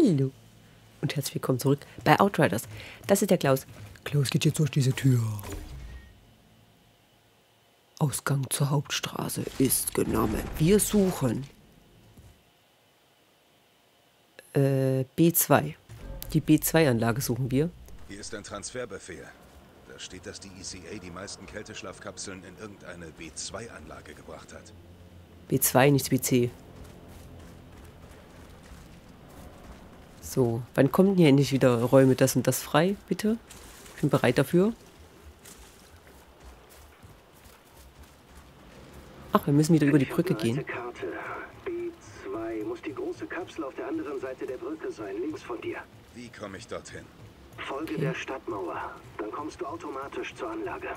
Hallo und herzlich willkommen zurück bei Outriders. Das ist der Klaus. Klaus geht jetzt durch diese Tür. Ausgang zur Hauptstraße ist genommen. Wir suchen B2. Die B2-Anlage suchen wir. Hier ist ein Transferbefehl. Da steht, dass die ECA die meisten Kälteschlafkapseln in irgendeine B2-Anlage gebracht hat. B2, nicht BC. So, wann kommen hier endlich wieder Räume das und das frei, bitte? Ich bin bereit dafür. Ach, wir müssen wieder über die Brücke gehen. B2 muss die große Kapsel auf der anderen Seite der Brücke sein, links von dir. Wie komme ich dorthin? Folge der Stadtmauer, dann kommst du automatisch zur Anlage.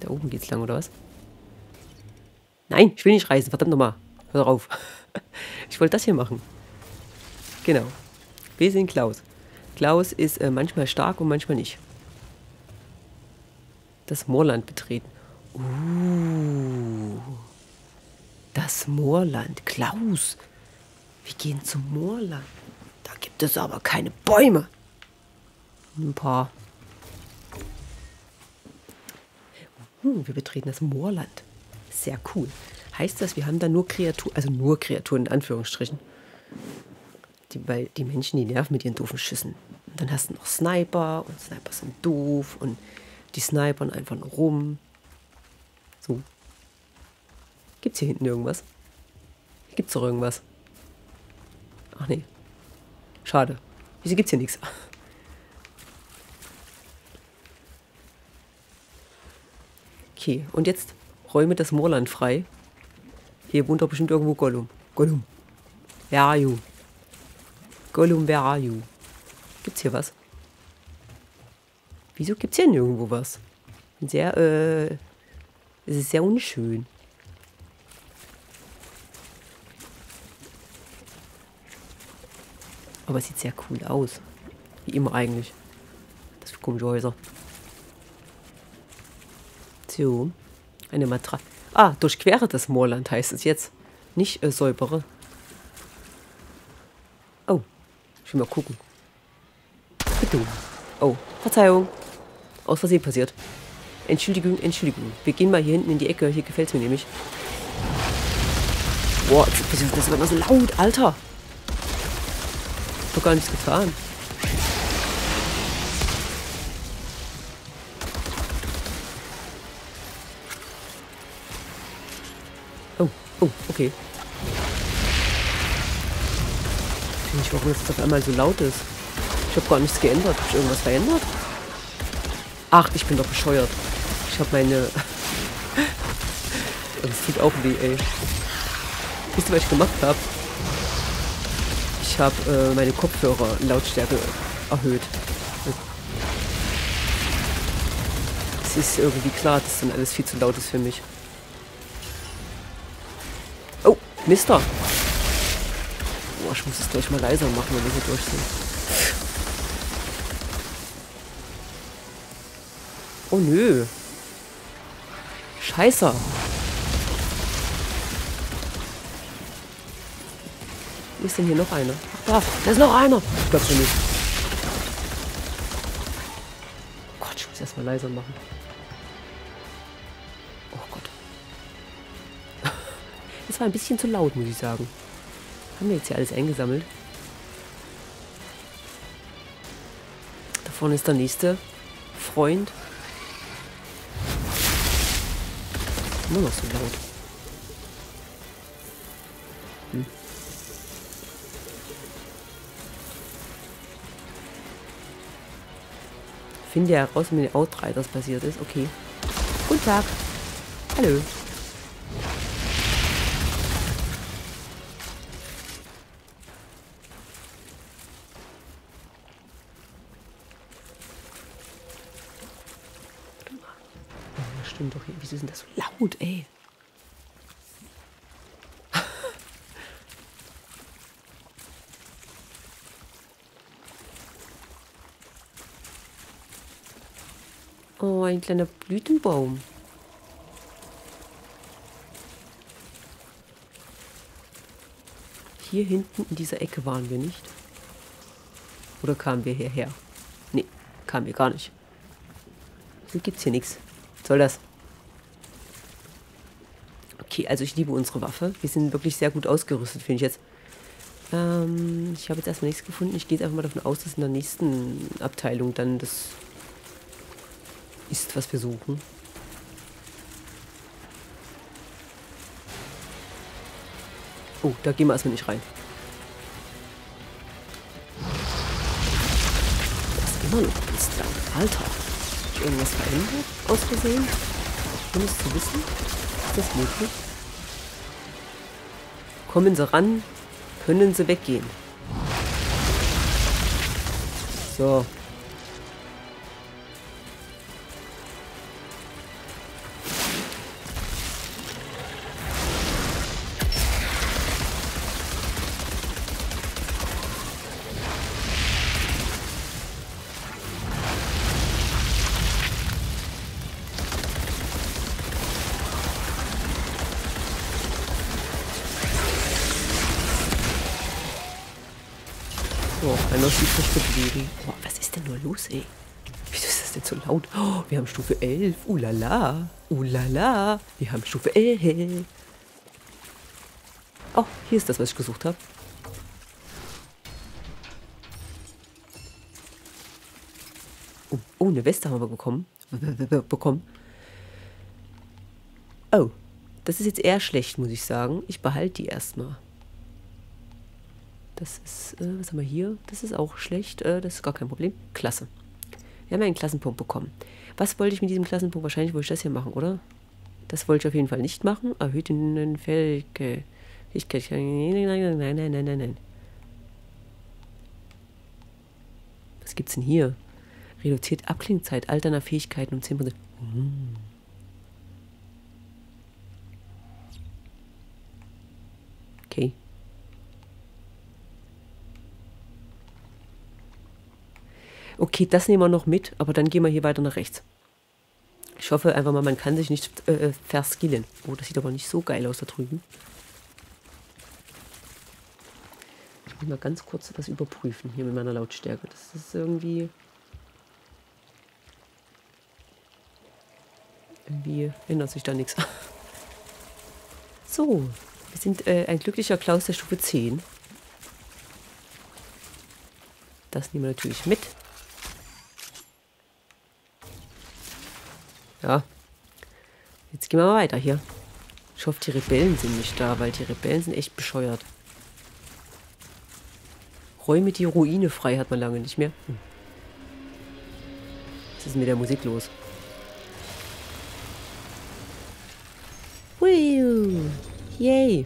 Da oben geht's lang, oder was? Nein, ich will nicht reisen, verdammt nochmal. Hör auf. Ich wollte das hier machen. Genau. Wir sehen Klaus. Klaus ist manchmal stark und manchmal nicht. Das Moorland betreten. Das Moorland. Klaus. Wir gehen zum Moorland. Da gibt es aber keine Bäume. Ein paar. Wir betreten das Moorland. Sehr cool. Heißt das, wir haben da nur Kreaturen, also nur Kreaturen in Anführungsstrichen. Weil die Menschen, die nerven mit ihren doofen Schüssen. Und dann hast du noch Sniper und Sniper sind doof und die snipern einfach nur rum. So. Gibt's hier hinten irgendwas? Gibt's doch irgendwas? Ach nee. Schade. Wieso gibt's hier nichts? Okay, und jetzt räume das Moorland frei. Hier wohnt doch bestimmt irgendwo Gollum. Gollum. Where are you? Gollum, where are you? Gibt's hier was? Wieso gibt's hier nirgendwo was? Sehr, es ist sehr unschön. Aber es sieht sehr cool aus. Wie immer eigentlich. Das sind komische Häuser. So. Eine Matratze. Ah, durchquere das Moorland heißt es jetzt. Nicht säubere. Oh. Ich will mal gucken. Bitte. Oh, Verzeihung. Aus Versehen passiert. Entschuldigung, Entschuldigung. Wir gehen mal hier hinten in die Ecke. Hier gefällt es mir nämlich. Boah, das war immer so laut. Alter. Ich hab gar nichts getan. Oh, okay. Ich weiß nicht, warum das auf einmal so laut ist. Ich habe gar nichts geändert. Habe ich irgendwas verändert? Ach, ich bin doch bescheuert. Ich habe meine... Das tut auch weh, ey. Wisst ihr, was ich gemacht habe? Ich habe meine Kopfhörer-Lautstärke erhöht. Es ist irgendwie klar, dass dann alles viel zu laut ist für mich. Mister! Boah, ich muss es gleich mal leiser machen, wenn wir hier durch sind. Oh nö! Scheiße! Wo ist denn hier noch einer? Ach da! Da ist noch einer! Ich glaub schon nicht. Oh Gott, ich muss erstmal leiser machen. Das war ein bisschen zu laut, muss ich sagen. Haben wir jetzt hier alles eingesammelt? Da vorne ist der nächste Freund. Immer noch so laut. Hm. Finde heraus, wenn mit den Outriders passiert ist. Okay. Guten Tag. Hallo. Doch hier. Wieso ist denn das so laut, ey? Oh, ein kleiner Blütenbaum. hier hinten in dieser Ecke waren wir nicht. Oder kamen wir hierher? Nee, kamen wir gar nicht. Hier gibt's hier nichts. Was soll das? Okay, also ich liebe unsere Waffe. Wir sind wirklich sehr gut ausgerüstet, finde ich jetzt. Ich habe jetzt erstmal nichts gefunden. Ich gehe jetzt einfach mal davon aus, dass in der nächsten Abteilung dann das ist, was wir suchen. Oh, da gehen wir erstmal nicht rein. Da ist immer noch ein Star. Alter. Hat sich irgendwas verändert? Aus Versehen? Um es zu wissen? Ist das möglich? Kommen Sie ran, können Sie weggehen. So. Boah, was ist denn nur los, ey? Wieso ist das denn so laut? Oh, wir haben Stufe 11. Ulala. Ulala. Wir haben Stufe 11. Oh, hier ist das, was ich gesucht habe. Oh, oh, eine Weste haben wir bekommen. Oh, das ist jetzt eher schlecht, muss ich sagen. Ich behalte die erstmal. Das ist, was haben wir hier? Das ist auch schlecht, das ist gar kein Problem. Klasse. Wir haben einen Klassenpunkt bekommen. Was wollte ich mit diesem Klassenpunkt? Wahrscheinlich wollte ich das hier machen, oder? Das wollte ich auf jeden Fall nicht machen. Erhöht den Fähigkeit. Nein. Was gibt's denn hier? Reduziert Abklingzeit all deiner Fähigkeiten um 10%. Okay. Okay, das nehmen wir noch mit, aber dann gehen wir hier weiter nach rechts. Ich hoffe einfach mal, man kann sich nicht verskillen. Oh, das sieht aber nicht so geil aus da drüben. Ich will mal ganz kurz was überprüfen hier mit meiner Lautstärke. Das ist irgendwie... Irgendwie ändert sich da nichts. So, wir sind ein glücklicher Klaus der Stufe 10. Das nehmen wir natürlich mit. Ja, jetzt gehen wir mal weiter hier. Ich hoffe, die Rebellen sind nicht da, weil die Rebellen sind echt bescheuert. Räume die Ruine frei, hat man lange nicht mehr. Hm. Was ist mit der Musik los? Woo! Yay!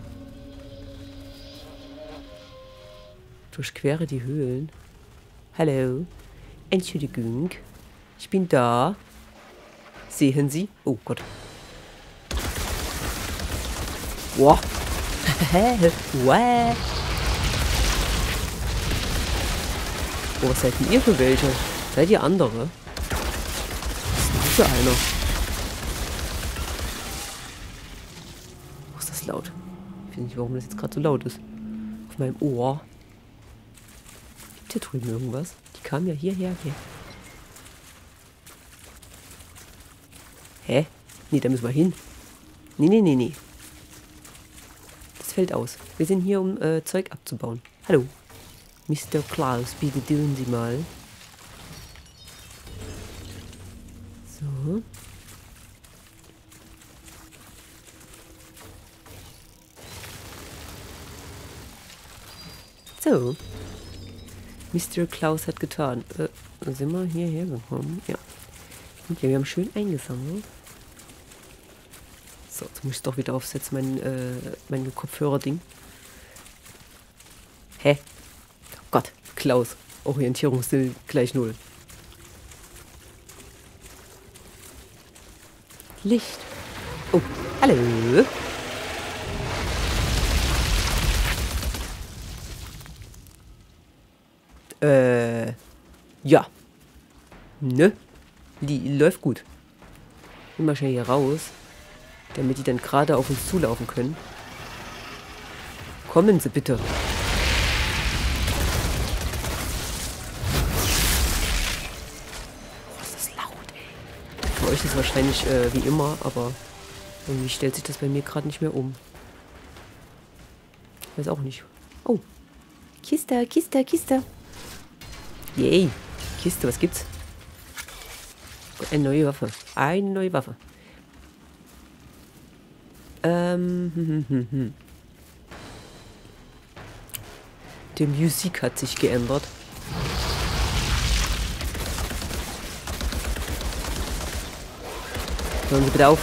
Durchquere die Höhlen. Hallo. Entschuldigung. Ich bin da. Sehen Sie? Oh Gott. Wow. Wow. Oh, was seid denn ihr für welche? Seid ihr andere? Was ist denn für einer? Oh, ist das laut. Ich weiß nicht, warum das jetzt gerade so laut ist. Auf meinem Ohr. Gibt hier drüben irgendwas? Die kamen ja hierher. Hä? Nee, da müssen wir hin. Nee. Das fällt aus. Wir sind hier, um Zeug abzubauen. Hallo. Mr. Klaus, bitte tun Sie mal. So. So. Mr. Klaus hat getan. Sind wir hierher gekommen? Ja. Okay, wir haben schön eingesammelt. So, jetzt muss ich doch wieder aufsetzen, mein Kopfhörer-Ding. Hä? Oh Gott, Klaus. Orientierungsstil gleich 0. Licht. Oh, hallo. Ja. Nö. Die läuft gut. Immer schnell hier raus, damit die dann gerade auf uns zulaufen können. Kommen Sie bitte. euch das wahrscheinlich wie immer, aber irgendwie stellt sich das bei mir gerade nicht mehr um. Weiß auch nicht. Oh. Kiste, Kiste, Kiste. Yay. Kiste, was gibt's? Eine neue Waffe. Eine neue Waffe. Die Musik hat sich geändert. Hören Sie bitte auf.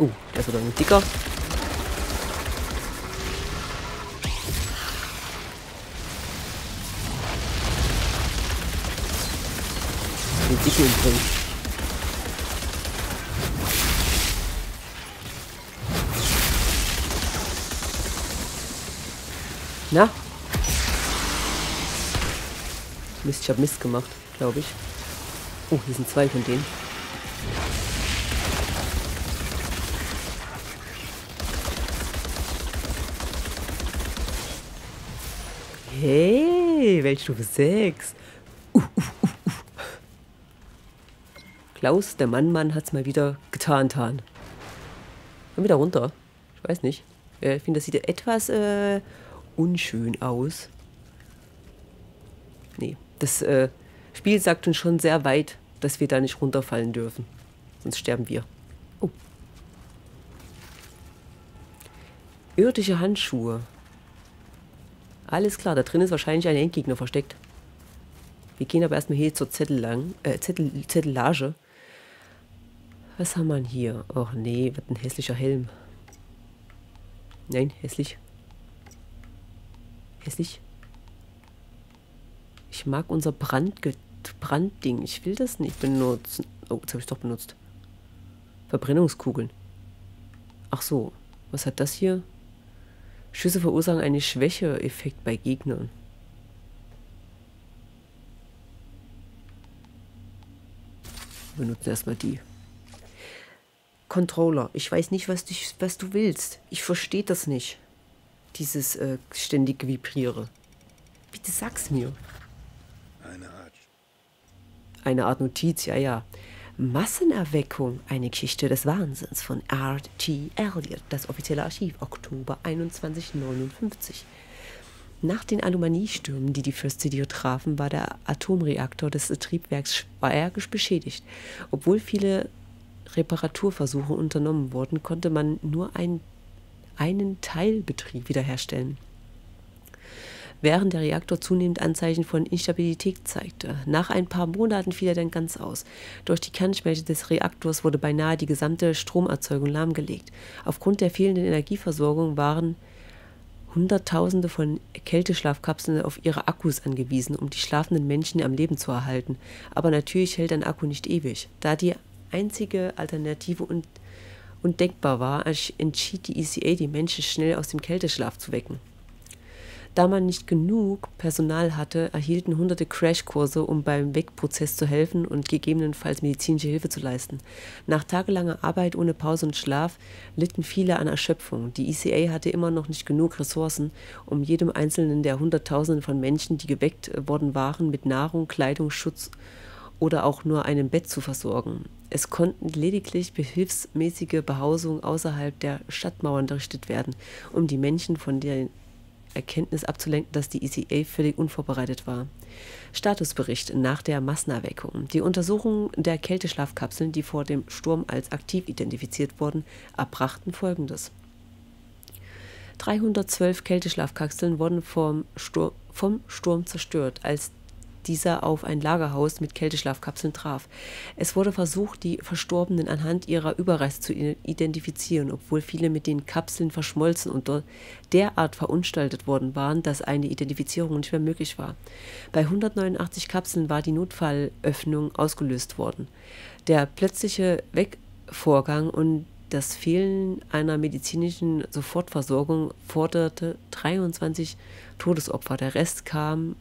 Oh, der ist doch ein dicker. Den dicken umbringen. Na? Mist, ich hab Mist gemacht, glaube ich. Oh, hier sind zwei von denen. Hey, Weltstufe 6. Klaus, der Mann-Mann, hat's mal wieder getan. Komm wieder runter. Ich weiß nicht. Ich finde, das sieht etwas unschön aus. Nee, das Spiel sagt uns schon sehr weit, dass wir da nicht runterfallen dürfen. Sonst sterben wir. Oh. Irdische Handschuhe. Alles klar, da drin ist wahrscheinlich ein Endgegner versteckt. Wir gehen aber erstmal hier zur Zettelage. Was haben wir hier? Och nee, was ein hässlicher Helm. Nein, hässlich. Hässlich. Ich mag unser Brandding. Ich will das nicht benutzen. Oh, jetzt habe ich es doch benutzt. Verbrennungskugeln. Ach so, was hat das hier? Schüsse verursachen einen Schwäche-Effekt bei Gegnern. Wir benutzen erstmal die. Controller. Ich weiß nicht, was du willst. Ich verstehe das nicht. Dieses ständige Vibriere. Bitte sag's mir. Eine Art Notiz, ja, ja. Massenerweckung, eine Geschichte des Wahnsinns von R.T. Elliot, das offizielle Archiv, Oktober 2159. Nach den Anomaliestürmen, die die First City trafen, war der Atomreaktor des Triebwerks schwerwiegend beschädigt. Obwohl viele Reparaturversuche unternommen wurden, konnte man nur einen Teilbetrieb wiederherstellen. Während der Reaktor zunehmend Anzeichen von Instabilität zeigte. Nach ein paar Monaten fiel er dann ganz aus. Durch die Kernschmelze des Reaktors wurde beinahe die gesamte Stromerzeugung lahmgelegt. Aufgrund der fehlenden Energieversorgung waren Hunderttausende von Kälteschlafkapseln auf ihre Akkus angewiesen, um die schlafenden Menschen am Leben zu erhalten. Aber natürlich hält ein Akku nicht ewig. Da die einzige Alternative undenkbar war, entschied die ECA, die Menschen schnell aus dem Kälteschlaf zu wecken. Da man nicht genug Personal hatte, erhielten hunderte Crashkurse, um beim Wegprozess zu helfen und gegebenenfalls medizinische Hilfe zu leisten. Nach tagelanger Arbeit ohne Pause und Schlaf litten viele an Erschöpfung. Die ECA hatte immer noch nicht genug Ressourcen, um jedem einzelnen der Hunderttausenden von Menschen, die geweckt worden waren, mit Nahrung, Kleidung, Schutz oder auch nur einem Bett zu versorgen. Es konnten lediglich behilfsmäßige Behausungen außerhalb der Stadtmauern errichtet werden, um die Menschen von der Erkenntnis abzulenken, dass die ECA völlig unvorbereitet war. Statusbericht nach der Massenerweckung. Die Untersuchungen der Kälteschlafkapseln, die vor dem Sturm als aktiv identifiziert wurden, erbrachten Folgendes. 312 Kälteschlafkapseln wurden vom Sturm zerstört, als dieser auf ein Lagerhaus mit Kälteschlafkapseln traf. Es wurde versucht, die Verstorbenen anhand ihrer Überreste zu identifizieren, obwohl viele mit den Kapseln verschmolzen und derart verunstaltet worden waren, dass eine Identifizierung nicht mehr möglich war. Bei 189 Kapseln war die Notfallöffnung ausgelöst worden. Der plötzliche Wegvorgang und das Fehlen einer medizinischen Sofortversorgung forderte 23 Todesopfer. Der Rest kam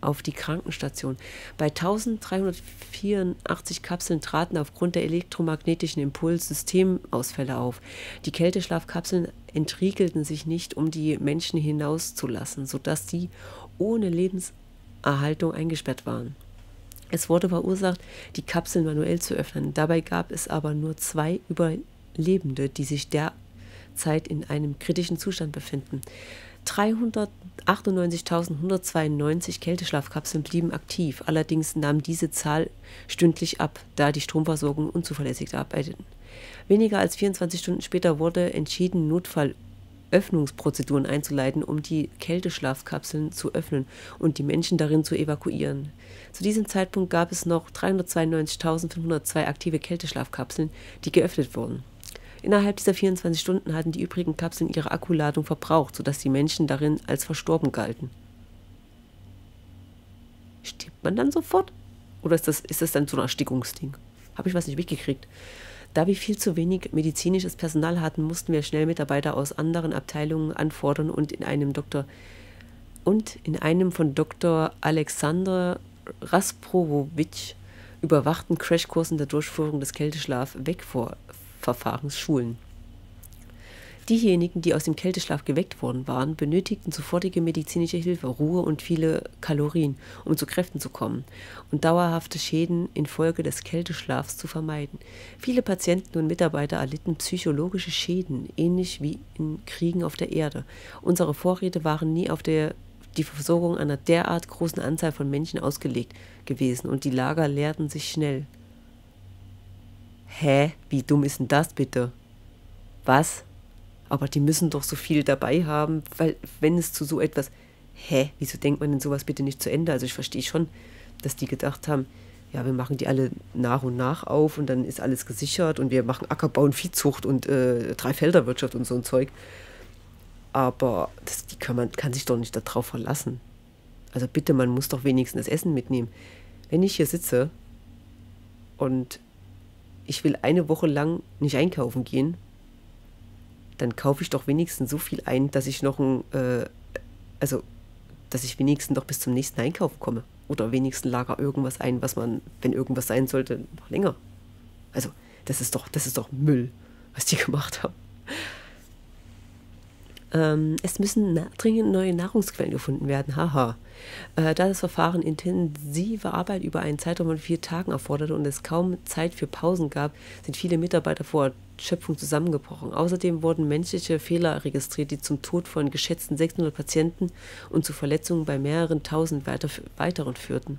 auf die Krankenstation. Bei 1384 Kapseln traten aufgrund der elektromagnetischen Impulse Systemausfälle auf. Die Kälteschlafkapseln entriegelten sich nicht, um die Menschen hinauszulassen, sodass sie ohne Lebenserhaltung eingesperrt waren. Es wurde verursacht, die Kapseln manuell zu öffnen. Dabei gab es aber nur 2 Überlebende, die sich derzeit in einem kritischen Zustand befinden. 398.192 Kälteschlafkapseln blieben aktiv. Allerdings nahm diese Zahl stündlich ab, da die Stromversorgung unzuverlässig arbeiteten. Weniger als 24 Stunden später wurde entschieden, Notfallöffnungsprozeduren einzuleiten, um die Kälteschlafkapseln zu öffnen und die Menschen darin zu evakuieren. Zu diesem Zeitpunkt gab es noch 392.502 aktive Kälteschlafkapseln, die geöffnet wurden. Innerhalb dieser 24 Stunden hatten die übrigen Kapseln ihre Akkuladung verbraucht, sodass die Menschen darin als verstorben galten. Stirbt man dann sofort? Oder ist das dann so ein Erstickungsding? Habe ich was nicht mitgekriegt. Da wir viel zu wenig medizinisches Personal hatten, mussten wir schnell Mitarbeiter aus anderen Abteilungen anfordern und in einem von Dr. Alexander Rasprowowitsch überwachten Crashkursen der Durchführung des Kälteschlaf-Wegverfahrens schulen. Diejenigen, die aus dem Kälteschlaf geweckt worden waren, benötigten sofortige medizinische Hilfe, Ruhe und viele Kalorien, um zu Kräften zu kommen und dauerhafte Schäden infolge des Kälteschlafs zu vermeiden. Viele Patienten und Mitarbeiter erlitten psychologische Schäden, ähnlich wie in Kriegen auf der Erde. Unsere Vorräte waren nie auf die Versorgung einer derart großen Anzahl von Menschen ausgelegt gewesen und die Lager leerten sich schnell. Hä? Wie dumm ist denn das bitte? Was? Aber die müssen doch so viel dabei haben, weil wenn es zu so etwas... Hä? Wieso denkt man denn sowas bitte nicht zu Ende? Also ich verstehe schon, dass die gedacht haben, ja, wir machen die alle nach und nach auf und dann ist alles gesichert und wir machen Ackerbau und Viehzucht und Dreifelderwirtschaft und so ein Zeug. Aber man kann sich doch nicht darauf verlassen. Also bitte, man muss doch wenigstens das Essen mitnehmen. Wenn ich hier sitze und ich will eine Woche lang nicht einkaufen gehen, dann kaufe ich doch wenigstens so viel ein, dass ich noch wenigstens noch bis zum nächsten Einkauf komme. Oder wenigstens lager irgendwas ein, was man, wenn irgendwas sein sollte, noch länger. Also, das ist doch Müll, was die gemacht haben. Es müssen dringend neue Nahrungsquellen gefunden werden, haha. Da das Verfahren intensive Arbeit über einen Zeitraum von 4 Tagen erforderte und es kaum Zeit für Pausen gab, sind viele Mitarbeiter vor Schöpfung zusammengebrochen. Außerdem wurden menschliche Fehler registriert, die zum Tod von geschätzten 600 Patienten und zu Verletzungen bei mehreren 1000 weiteren führten.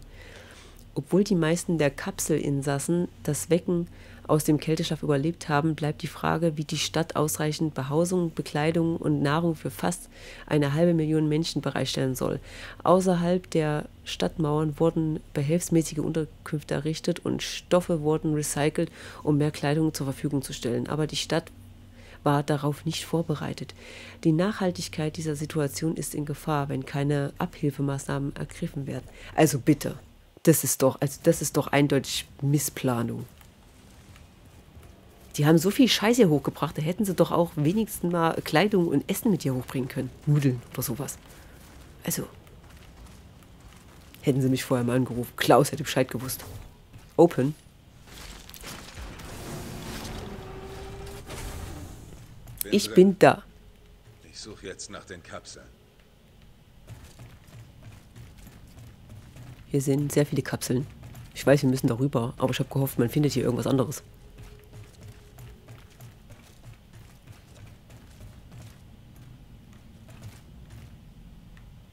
Obwohl die meisten der Kapselinsassen das Wecken aus dem Kälteschlaf überlebt haben, bleibt die Frage, wie die Stadt ausreichend Behausung, Bekleidung und Nahrung für fast 1,5 Million Menschen bereitstellen soll. Außerhalb der Stadtmauern wurden behelfsmäßige Unterkünfte errichtet und Stoffe wurden recycelt, um mehr Kleidung zur Verfügung zu stellen. Aber die Stadt war darauf nicht vorbereitet. Die Nachhaltigkeit dieser Situation ist in Gefahr, wenn keine Abhilfemaßnahmen ergriffen werden. Also bitte. Das ist doch eindeutig Missplanung. Die haben so viel Scheiße hier hochgebracht, da hätten sie doch auch wenigstens mal Kleidung und Essen mit hier hochbringen können. Nudeln oder sowas. Also, hätten sie mich vorher mal angerufen. Klaus hätte Bescheid gewusst. Open. Ich bin da. Ich suche jetzt nach den Kapseln. Hier sind sehr viele Kapseln. Ich weiß, wir müssen darüber, aber ich habe gehofft, man findet hier irgendwas anderes.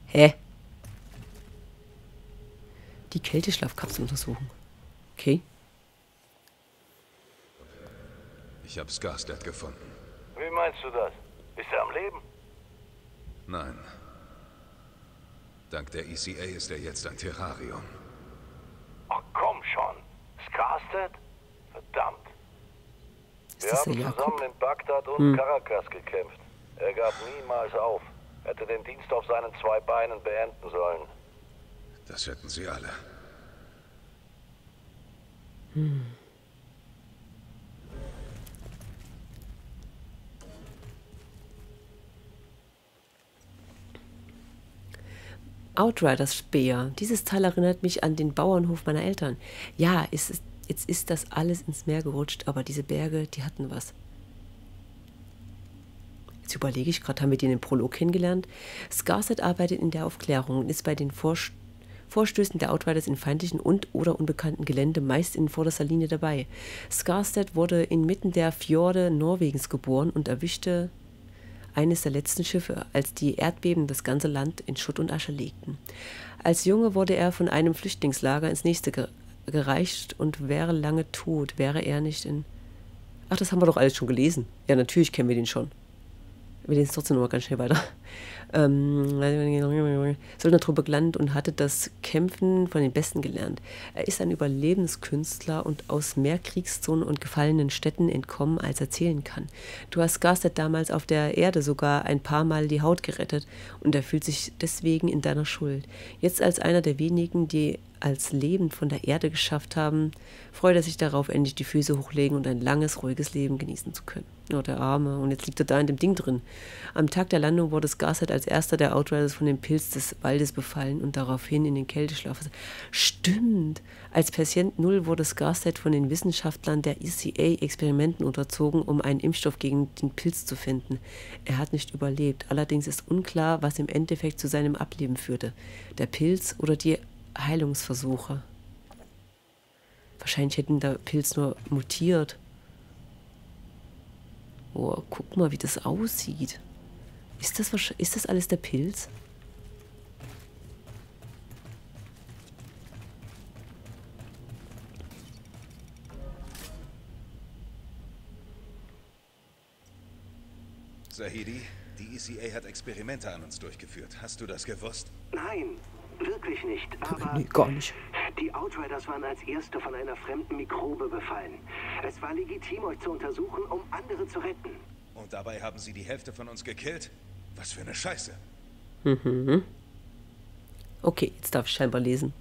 Hä? Die Kälteschlafkapsel untersuchen. Okay. Ich habe Skarstedt gefunden. Wie meinst du das? Ist er am Leben? Nein. Dank der ECA ist er jetzt ein Terrarium. Ach komm schon! Skarstedt? Verdammt! Wir haben zusammen in Bagdad und Caracas gekämpft. Er gab niemals auf. Hätte den Dienst auf seinen 2 Beinen beenden sollen. Das hätten sie alle. Outriders Speer. Dieses Teil erinnert mich an den Bauernhof meiner Eltern. Ja, jetzt ist das alles ins Meer gerutscht, aber diese Berge, die hatten was. Jetzt überlege ich gerade, haben wir den im Prolog kennengelernt? Skarstedt arbeitet in der Aufklärung und ist bei den Vorstellungen Vorstößen der Outriders in feindlichen und oder unbekannten Gelände, meist in vorderster Linie dabei. Skarstedt wurde inmitten der Fjorde Norwegens geboren und erwischte eines der letzten Schiffe, als die Erdbeben das ganze Land in Schutt und Asche legten. Als Junge wurde er von einem Flüchtlingslager ins nächste gereicht und wäre lange tot, wäre er nicht in... Ach, das haben wir doch alles schon gelesen. Ja, natürlich kennen wir den schon. Wir lesen trotzdem nochmal ganz schnell weiter. Söldnertruppe gelandet und hatte das Kämpfen von den Besten gelernt. Er ist ein Überlebenskünstler und aus mehr Kriegszonen und gefallenen Städten entkommen, als er zählen kann. Du hast Skarstedt damals auf der Erde sogar ein paar Mal die Haut gerettet und er fühlt sich deswegen in deiner Schuld. Jetzt als einer der wenigen, die als lebend von der Erde geschafft haben, freut er sich darauf, endlich die Füße hochlegen und ein langes, ruhiges Leben genießen zu können. Oh, der Arme. Und jetzt liegt er da in dem Ding drin. Am Tag der Landung wurde Skarstedt als erster der Outriders von dem Pilz des Waldes befallen und daraufhin in den Kälteschlaf. Stimmt! Als Patient Null wurde Skarstedt von den Wissenschaftlern der ECA Experimenten unterzogen, um einen Impfstoff gegen den Pilz zu finden. Er hat nicht überlebt. Allerdings ist unklar, was im Endeffekt zu seinem Ableben führte. Der Pilz oder die Heilungsversuche. Wahrscheinlich hätten der Pilz nur mutiert. Oh, guck mal, wie das aussieht. Ist das alles der Pilz? Zahidi, die ECA hat Experimente an uns durchgeführt. Hast du das gewusst? Nein. Wirklich nicht, aber nee, gar nicht. Die Outriders waren als Erste von einer fremden Mikrobe befallen. Es war legitim, euch zu untersuchen, um andere zu retten. Und dabei haben sie die Hälfte von uns gekillt? Was für eine Scheiße. Mhm. Okay, jetzt darf ich scheinbar lesen.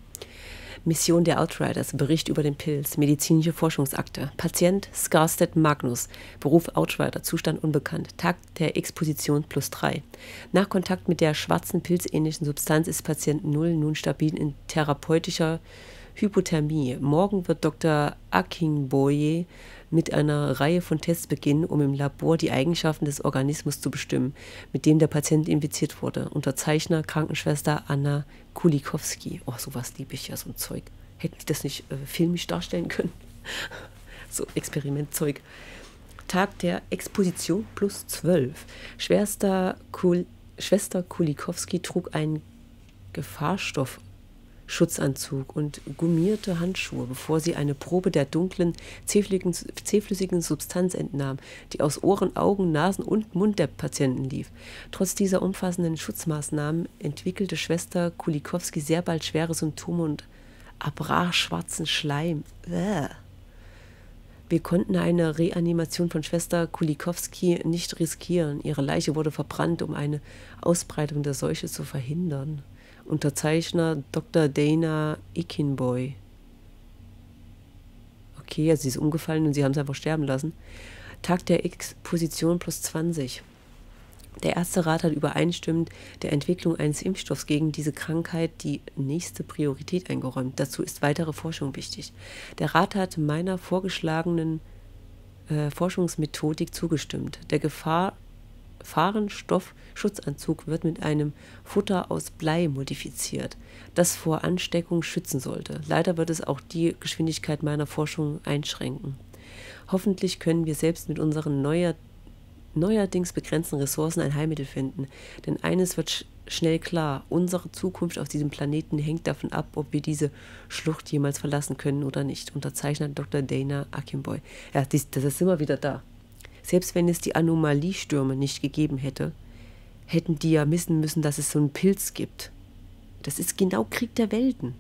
Mission der Outriders, Bericht über den Pilz, medizinische Forschungsakte. Patient Skarstedt Magnus, Beruf Outrider, Zustand unbekannt, Tag der Exposition +3. Nach Kontakt mit der schwarzen pilzähnlichen Substanz ist Patient 0 nun stabil in therapeutischer Hypothermie. Morgen wird Dr. Akinboye mit einer Reihe von Tests beginnen, um im Labor die Eigenschaften des Organismus zu bestimmen, mit dem der Patient infiziert wurde. Unterzeichner Krankenschwester Anna Kulikowski. Oh, sowas liebe ich ja, so ein Zeug. Hätten Sie das nicht filmisch darstellen können? So Experimentzeug. Tag der Exposition +12. Schwester Kulikowski trug einen Gefahrstoffschutzanzug und gummierte Handschuhe, bevor sie eine Probe der dunklen, zähflüssigen Substanz entnahm, die aus Ohren, Augen, Nasen und Mund der Patienten lief. Trotz dieser umfassenden Schutzmaßnahmen entwickelte Schwester Kulikowski sehr bald schwere Symptome und erbrach schwarzen Schleim. Wir konnten eine Reanimation von Schwester Kulikowski nicht riskieren. Ihre Leiche wurde verbrannt, um eine Ausbreitung der Seuche zu verhindern. Unterzeichner Dr. Dana Akinboye. Okay, also sie ist umgefallen und sie haben es einfach sterben lassen. Tag der Exposition +20. Der Ärzterat hat übereinstimmend der Entwicklung eines Impfstoffs gegen diese Krankheit die nächste Priorität eingeräumt. Dazu ist weitere Forschung wichtig. Der Rat hat meiner vorgeschlagenen Forschungsmethodik zugestimmt. Der Gefahrenstoffschutzanzug wird mit einem Futter aus Blei modifiziert, das vor Ansteckung schützen sollte. Leider wird es auch die Geschwindigkeit meiner Forschung einschränken. Hoffentlich können wir selbst mit unseren neuerdings begrenzten Ressourcen ein Heilmittel finden, denn eines wird schnell klar, unsere Zukunft auf diesem Planeten hängt davon ab, ob wir diese Schlucht jemals verlassen können oder nicht. Unterzeichnet Dr. Dana Akinboye. Ja, das ist immer wieder da. Selbst wenn es die Anomaliestürme nicht gegeben hätte, hätten die ja wissen müssen, dass es so einen Pilz gibt. Das ist genau Krieg der Welten.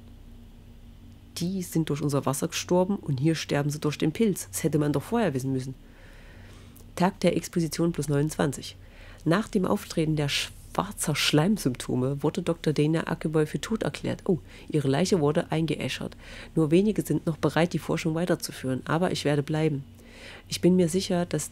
Die sind durch unser Wasser gestorben und hier sterben sie durch den Pilz. Das hätte man doch vorher wissen müssen. Tag der Exposition +29. Nach dem Auftreten der schwarzer Schleimsymptome wurde Dr. Dana Akinboye für tot erklärt. Oh, ihre Leiche wurde eingeäschert. Nur wenige sind noch bereit, die Forschung weiterzuführen, aber ich werde bleiben. Ich bin mir sicher, dass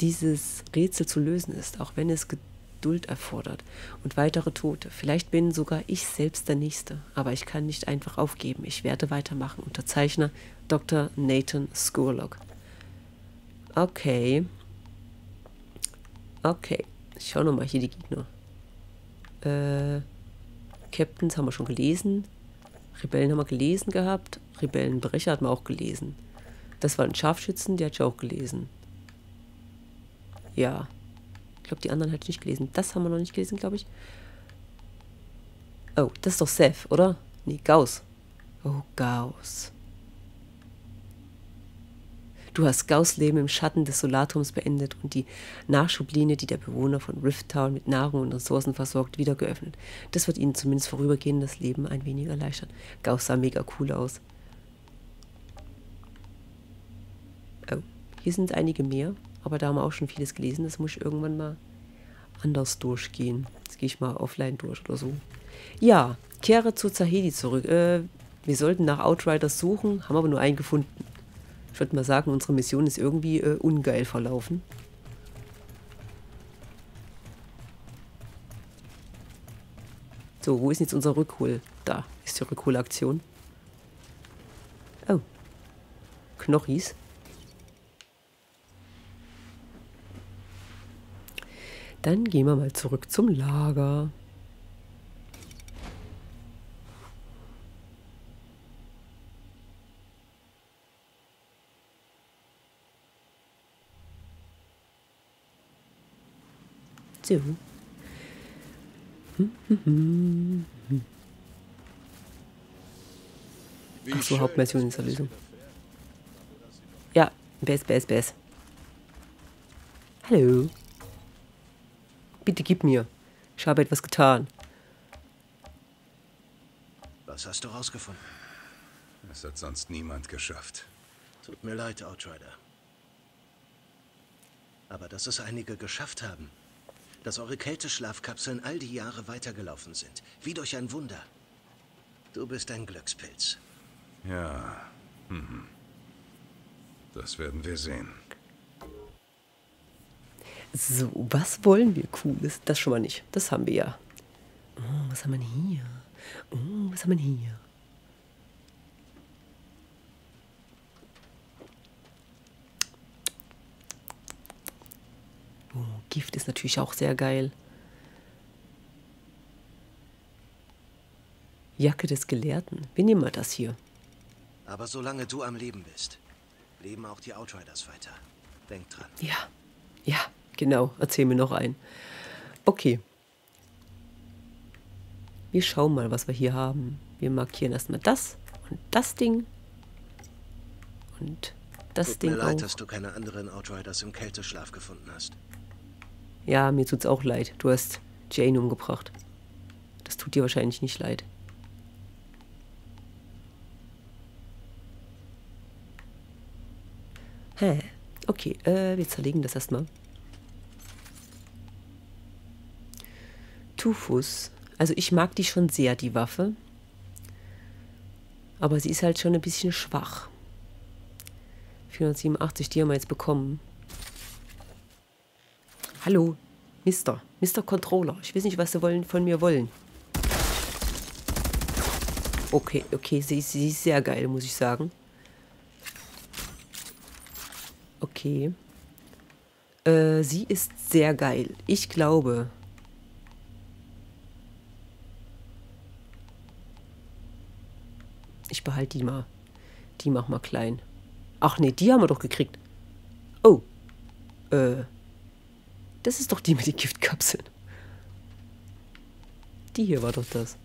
dieses Rätsel zu lösen ist, auch wenn es Geduld erfordert und weitere Tote. Vielleicht bin sogar ich selbst der Nächste, aber ich kann nicht einfach aufgeben. Ich werde weitermachen. Unterzeichner Dr. Nathan Scurlock. Okay. Okay. Ich schaue nochmal hier die Gegner. Captains haben wir schon gelesen. Rebellen haben wir gelesen gehabt. Rebellenbrecher hat man auch gelesen. Das war ein Scharfschützen, die hat ich auch gelesen. Ja. Ich glaube, die anderen hatte ich nicht gelesen. Das haben wir noch nicht gelesen, glaube ich. Oh, das ist doch Seth, oder? Nee, Gauss. Oh, Gauss. Du hast Gauss' Leben im Schatten des Solarturms beendet und die Nachschublinie, die der Bewohner von Rift Town mit Nahrung und Ressourcen versorgt, wieder geöffnet. Das wird ihnen zumindest vorübergehend das Leben ein wenig erleichtern. Gauss sah mega cool aus. Oh, hier sind einige mehr, aber da haben wir auch schon vieles gelesen. Das muss ich irgendwann mal anders durchgehen. Jetzt gehe ich mal offline durch oder so. Ja, kehre zu Zahidi zurück. Wir sollten nach Outriders suchen, haben aber nur einen gefunden. Ich würde mal sagen, unsere Mission ist irgendwie ungeil verlaufen. So, wo ist jetzt unser Rückhol? Da ist die Rückholaktion. Oh. Knochis. Dann gehen wir mal zurück zum Lager. So. Achso, Hauptmission in der Lösung. Ja, BS. Hallo. Bitte gib mir. Ich habe etwas getan. Was hast du rausgefunden? Das hat sonst niemand geschafft. Tut mir leid, Outrider. Aber dass es einige geschafft haben. Dass eure Kälteschlafkapseln all die Jahre weitergelaufen sind. Wie durch ein Wunder. Du bist ein Glückspilz. Ja. Hm. Das werden wir sehen. So, was wollen wir Cooles? Das schon mal nicht. Das haben wir ja. Oh, was haben wir denn hier? Oh, was haben wir denn hier? Gift ist natürlich auch sehr geil. Jacke des Gelehrten. Wir nehmen mal das hier. Aber solange du am Leben bist, leben auch die Outriders weiter. Denk dran. Ja, genau. Erzähl mir noch einen. Okay. Wir schauen mal, was wir hier haben. Wir markieren erstmal das und das Ding. Und das Ding auch. Tut mir leid, dass du keine anderen Outriders im Kälteschlaf gefunden hast. Ja, mir tut's auch leid. Du hast Jane umgebracht. Das tut dir wahrscheinlich nicht leid. Hä? Okay, wir zerlegen das erstmal. Tufus. Also ich mag die schon sehr, die Waffe. Aber sie ist halt schon ein bisschen schwach. 487, die haben wir jetzt bekommen. Hallo, Mr. Controller. Ich weiß nicht, was Sie von mir wollen. Okay, sie ist sehr geil, muss ich sagen. Okay. Sie ist sehr geil. Ich glaube... Ich behalte die mal. Die machen wir klein. Ach nee, die haben wir doch gekriegt. Oh. Das ist doch die mit den Giftkapseln. Die hier war doch das.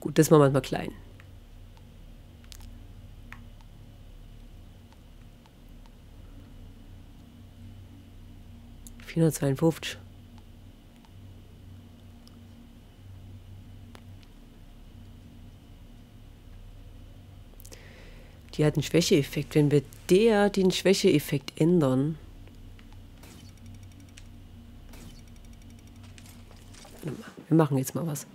Gut, das machen wir mal klein. $452. Die hat einen Schwächeeffekt. Wenn wir den Schwächeeffekt ändern. Wir machen jetzt mal was.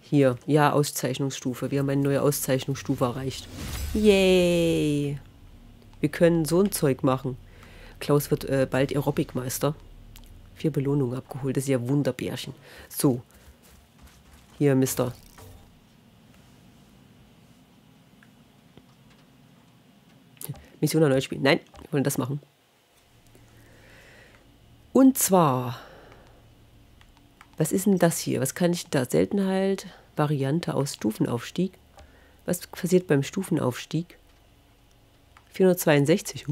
Hier. Ja, Auszeichnungsstufe. Wir haben eine neue Auszeichnungsstufe erreicht. Yay! Wir können so ein Zeug machen. Klaus wird bald Aerobikmeister. 4 Belohnungen abgeholt. Das ist ja Wunderbärchen. So. Hier, Mister. Mission erneut spielen. Nein, wir wollen das machen. Und zwar, was ist denn das hier? Was kann ich da? Seltenheit, Variante aus Stufenaufstieg. Was passiert beim Stufenaufstieg? 462.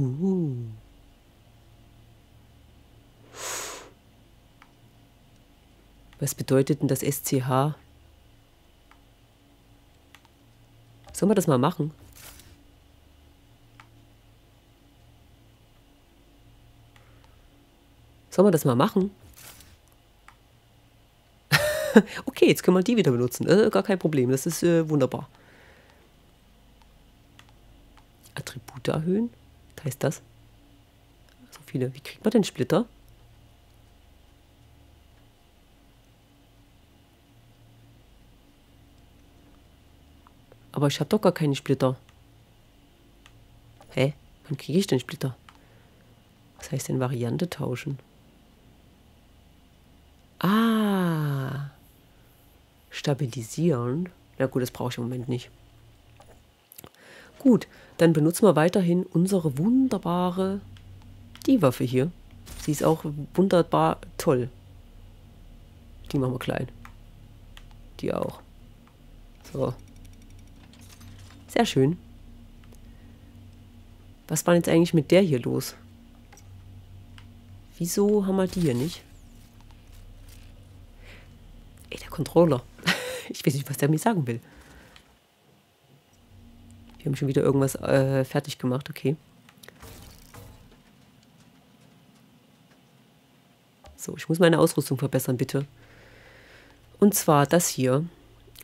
Was bedeutet denn das SCH? Sollen wir das mal machen? Sollen wir das mal machen? Okay, jetzt können wir die wieder benutzen. Gar kein Problem, das ist wunderbar. Attribute erhöhen? Was heißt das? So viele. Wie kriegt man denn Splitter? Aber ich habe doch gar keine Splitter. Hä? Wann kriege ich denn Splitter? Was heißt denn Variante tauschen? Ah! Stabilisieren. Na gut, das brauche ich im Moment nicht. Gut, dann benutzen wir weiterhin unsere wunderbare Die-Waffe hier. Sie ist auch wunderbar toll. Die machen wir klein. Die auch. So. Sehr schön. Was war denn jetzt eigentlich mit der hier los? Wieso haben wir die hier nicht? Ey, der Controller. Ich weiß nicht, was der mir sagen will. Wir haben schon wieder irgendwas fertig gemacht, okay. So, ich muss meine Ausrüstung verbessern, bitte. Und zwar das hier.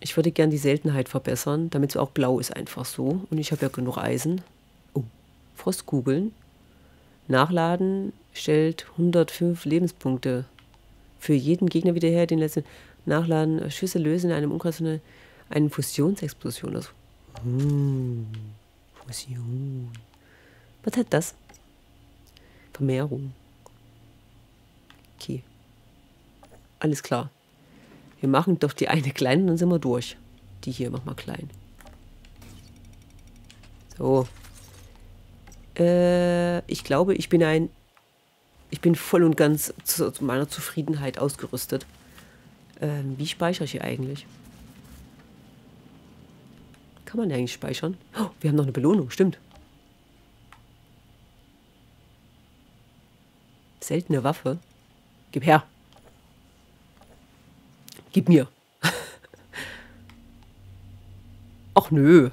Ich würde gerne die Seltenheit verbessern, damit es auch blau ist, einfach so. Und ich habe ja genug Eisen. Oh, Frostkugeln. Nachladen stellt 105 Lebenspunkte für jeden Gegner wieder her. Den letzten Nachladen Schüsse lösen in einem Umkreis von einer Fusionsexplosion. Also, Fusion. Was hat das? Vermehrung. Okay. Alles klar. Wir machen doch die eine klein und dann sind wir durch. Die hier machen wir klein. So. Ich glaube, ich bin voll und ganz zu meiner Zufriedenheit ausgerüstet. Wie speichere ich hier eigentlich? Kann man eigentlich speichern? Oh, wir haben noch eine Belohnung, stimmt. Seltene Waffe. Gib her. Gib mir. Ach nö.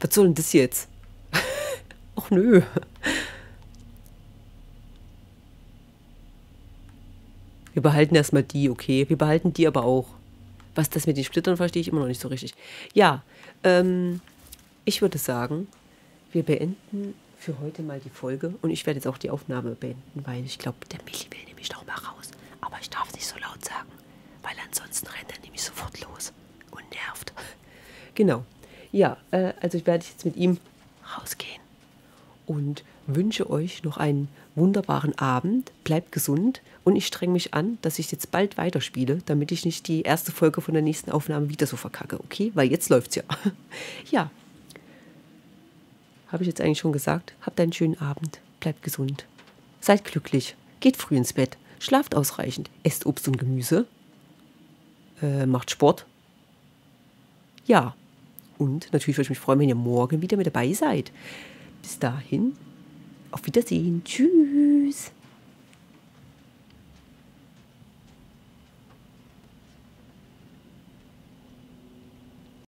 Was soll denn das jetzt? Ach nö. Wir behalten erstmal die, okay. Wir behalten die aber auch. Was das mit den Splittern verstehe ich immer noch nicht so richtig. Ja, ich würde sagen, wir beenden für heute mal die Folge. Und ich werde jetzt auch die Aufnahme beenden, weil ich glaube, der Milli will nämlich doch mal raus. Aber ich darf es nicht so laut sagen. Weil ansonsten rennt er nämlich sofort los und nervt. Genau. Ja, also ich werde jetzt mit ihm rausgehen und wünsche euch noch einen wunderbaren Abend. Bleibt gesund und ich strenge mich an, dass ich jetzt bald weiterspiele, damit ich nicht die erste Folge von der nächsten Aufnahme wieder so verkacke, okay? Weil jetzt läuft's ja. Ja. Habe ich jetzt eigentlich schon gesagt. Habt einen schönen Abend. Bleibt gesund. Seid glücklich. Geht früh ins Bett. Schlaft ausreichend, esst Obst und Gemüse, macht Sport. Ja, und natürlich würde ich mich freuen, wenn ihr morgen wieder mit dabei seid. Bis dahin, auf Wiedersehen. Tschüss.